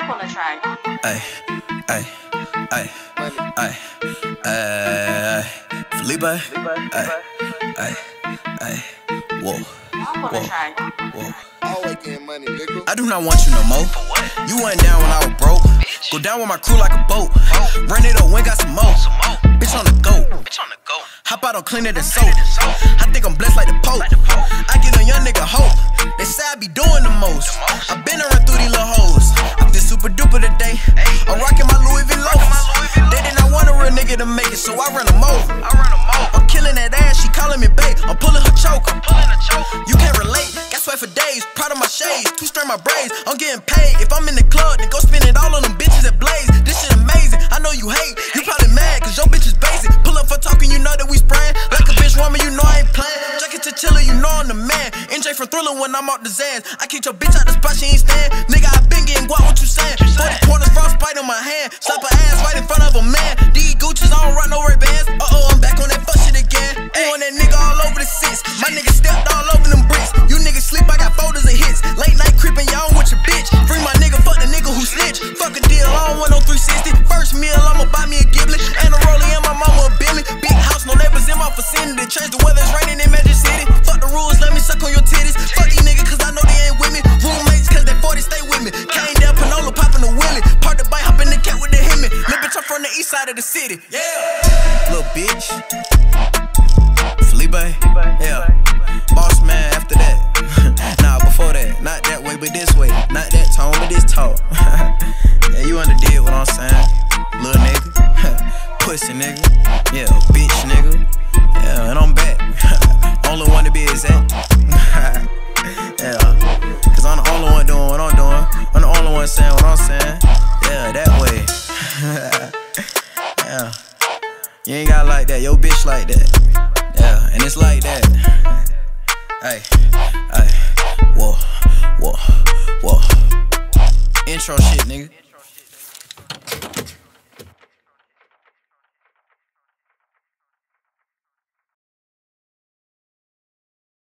up on the track. Felipe. Whoa. Whoa. Always getting money, nigga. I do not want you no more. You went down when I was broke. Go down with my crew like a boat. Run it up, went got some more. Bitch on the go. Hop out on cleaner than soap. I think I'm blessed like the Pope. I get a young nigga hope. They say I be doing the most. I been around through these little hoes. I feel super duper today. I'm rocking my Louis V. Loafers. They did not want a real nigga to make it, so I run them over. I'm killing that ass, she calling me babe. I'm pulling her choker. You can't relate, got sweat for days. Proud of my shades, two straight my braids. I'm getting paid. If I'm in the club, then go spend it all on them bitches at Blaze. This shit amazing. I know you hate, you probably mad, cause your bitch is basic. Pull up for talking, you know that we spraying. Like a bitch woman, you know I ain't playing. Check it to chiller, you know I'm the man. NJ from Thriller when I'm out the Zans. I kicked your bitch out the spot, she ain't stand. Nigga, I been getting guap, what you saying? 40 corners, frostbite on my hand. Slap her ass right in front of a man. These Gucci's, I don't rock no Ray Bans. I'm back on that fuck shit again. Ay, on that nigga all over the six. My nigga stepped all over them bricks. You niggas sleep, I got folders and hits. Late night creeping, y'all with your bitch. Free my nigga, fuck the nigga who snitch. Fuck a deal, I don't want no 360. First meal, I'ma buy me a Ghibli. And a Rollie and my mama a Billy. Big house, no neighbors in my vicinity. Change the weather, it's raining in Magic City. Fuck the rules, let me suck on your titties. Fuck these niggas, cause I know they ain't with me. Roommates, cause they 40 stay with me. Came down Panola, popping a Willie. Park the bike, hop in the cat with the Hemi. Little bitch, I'm from the east side of the city. Yeah! Little bitch. Felipe. Yeah. Boss man after that. Nah, before that. Not that way. Not that tone, but this talk. Yeah, you underdid what I'm saying. Little nigga. Pussy nigga. Yeah, bitch nigga. Yeah, and I'm back. Only one to be exact. Yeah. Cause I'm the only one doing what I'm doing. I'm the only one saying what I'm saying. Yeah, that way. Yeah. You ain't got like that, yo bitch like that. Yeah, and it's like that. Hey, whoa, whoa, whoa. Intro shit, nigga.